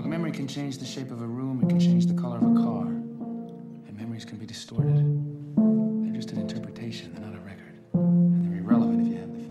Look, memory can change the shape of a room, it can change the color of a car. And memories can be distorted. They're just an interpretation, they're not a record. And they're irrelevant if you have the facts.